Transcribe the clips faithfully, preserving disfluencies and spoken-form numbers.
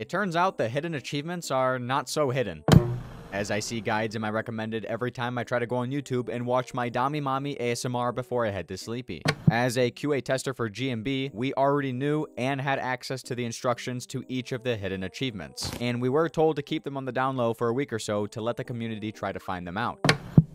It turns out the hidden achievements are not so hidden, as I see guides in my recommended every time I try to go on YouTube and watch my Dummy Mommy A S M R before I head to Sleepy. As a Q A tester for G M B, we already knew and had access to the instructions to each of the hidden achievements, and we were told to keep them on the down low for a week or so to let the community try to find them out.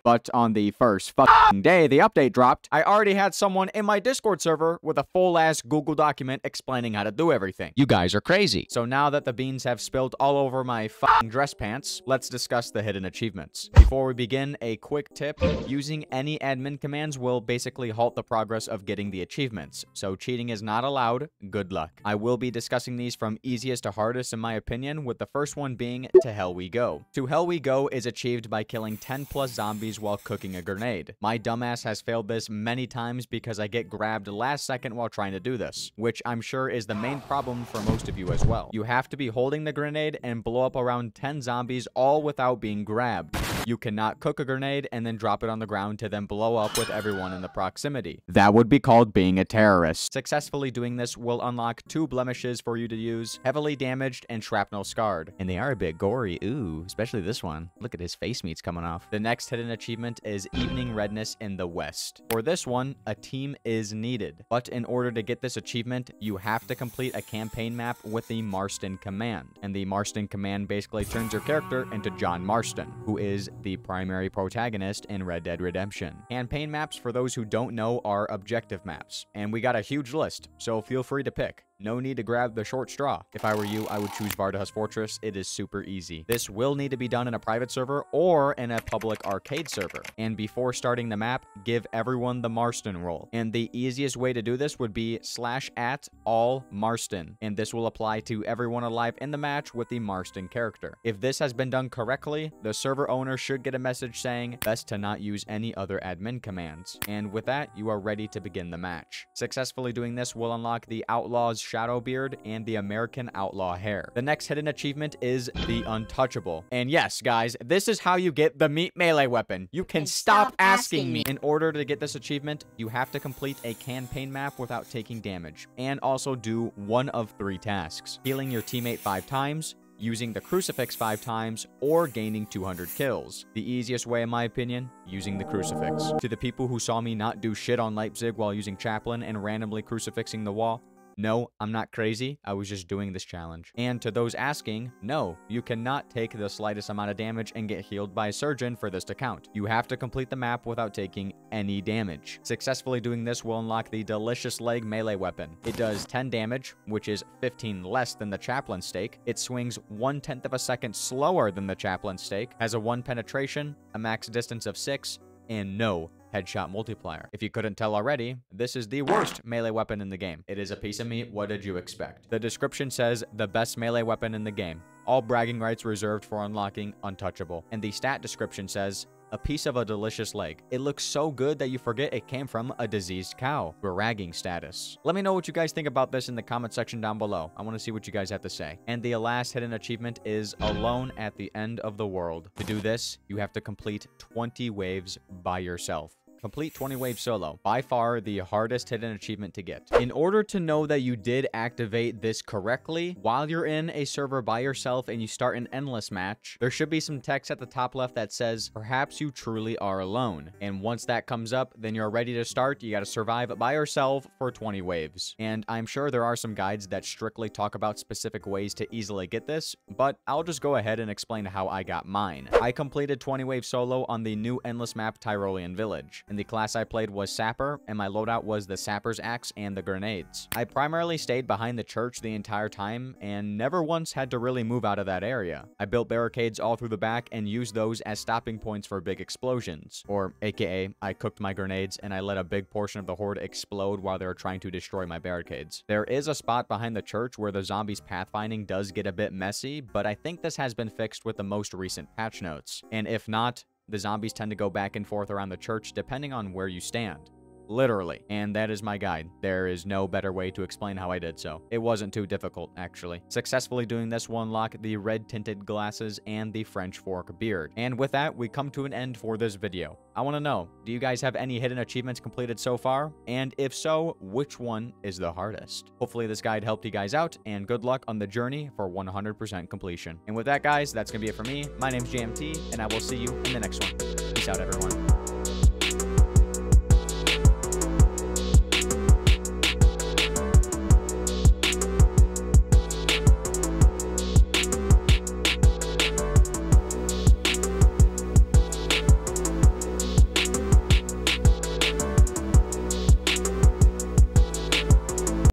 But on the first fucking day the update dropped, I already had someone in my Discord server with a full-ass Google document explaining how to do everything. You guys are crazy. So now that the beans have spilled all over my fucking dress pants, let's discuss the hidden achievements. Before we begin, a quick tip. Using any admin commands will basically halt the progress of getting the achievements, so cheating is not allowed. Good luck. I will be discussing these from easiest to hardest in my opinion, with the first one being To Hell We Go. To Hell We Go is achieved by killing ten plus zombies while cooking a grenade. My dumbass has failed this many times because I get grabbed last second while trying to do this, which I'm sure is the main problem for most of you as well. You have to be holding the grenade and blow up around ten zombies all without being grabbed. You cannot cook a grenade and then drop it on the ground to then blow up with everyone in the proximity. That would be called being a terrorist. Successfully doing this will unlock two blemishes for you to use, heavily damaged and shrapnel scarred. And they are a bit gory, ooh, especially this one. Look at his face meat's coming off. The next hidden achievement is Evening Redness in the West. For this one, a team is needed. But in order to get this achievement, you have to complete a campaign map with the Marston Command. And the Marston Command basically turns your character into John Marston, who is the primary protagonist in Red Dead Redemption. Campaign maps, for those who don't know, are objective maps, and we got a huge list, so feel free to pick. No need to grab the short straw. If I were you, I would choose Vardhaus Fortress. It is super easy. This will need to be done in a private server or in a public arcade server. And before starting the map, give everyone the Marston roll. And the easiest way to do this would be slash at all Marston. And this will apply to everyone alive in the match with the Marston character. If this has been done correctly, the server owner should get a message saying best to not use any other admin commands. And with that, you are ready to begin the match. Successfully doing this will unlock the Outlaw's Shadow Beard and the American Outlaw hair. The next hidden achievement is the Untouchable. And yes, guys, this is how you get the meat melee weapon. You can stop, stop asking, asking me. In order to get this achievement, you have to complete a campaign map without taking damage, and also do one of three tasks: healing your teammate five times, using the crucifix five times, or gaining two hundred kills. The easiest way, in my opinion, using the crucifix. To the people who saw me not do shit on Leipzig while using Chaplain and randomly crucifixing the wall, no, I'm not crazy. I was just doing this challenge. And to those asking, no, you cannot take the slightest amount of damage and get healed by a surgeon for this to count. You have to complete the map without taking any damage. Successfully doing this will unlock the Delicious Leg melee weapon. It does ten damage, which is fifteen less than the Chaplain stake. It swings one-tenth of a second slower than the Chaplain stake, has a one penetration, a max distance of six, and no headshot multiplier. If you couldn't tell already, this is the worst melee weapon in the game. It is a piece of meat. What did you expect? The description says the best melee weapon in the game. All bragging rights reserved for unlocking Untouchable. And the stat description says a piece of a delicious leg. It looks so good that you forget it came from a diseased cow. Bragging status. Let me know what you guys think about this in the comment section down below. I want to see what you guys have to say. And the last hidden achievement is Alone at the End of the World. To do this, you have to complete twenty waves by yourself. Complete twenty wave solo, by far the hardest hidden achievement to get. In order to know that you did activate this correctly, while you're in a server by yourself and you start an endless match, there should be some text at the top left that says, perhaps you truly are alone. And once that comes up, then you're ready to start. You gotta survive by yourself for twenty waves. And I'm sure there are some guides that strictly talk about specific ways to easily get this, but I'll just go ahead and explain how I got mine. I completed twenty wave solo on the new endless map Tyrolean Village. And the class I played was Sapper, and my loadout was the Sapper's axe and the grenades. I primarily stayed behind the church the entire time, and never once had to really move out of that area. I built barricades all through the back and used those as stopping points for big explosions. Or aka, I cooked my grenades and I let a big portion of the horde explode while they were trying to destroy my barricades. There is a spot behind the church where the zombies pathfinding does get a bit messy, but I think this has been fixed with the most recent patch notes. And if not, the zombies tend to go back and forth around the church depending on where you stand. Literally. And that is my guide. There is no better way to explain how I did so. It wasn't too difficult, actually. Successfully doing this will unlock the red-tinted glasses and the French fork beard. And with that, we come to an end for this video. I want to know, do you guys have any hidden achievements completed so far? And if so, which one is the hardest? Hopefully this guide helped you guys out, and good luck on the journey for one hundred percent completion. And with that, guys, that's going to be it for me. My name's J M T, and I will see you in the next one. Peace out, everyone.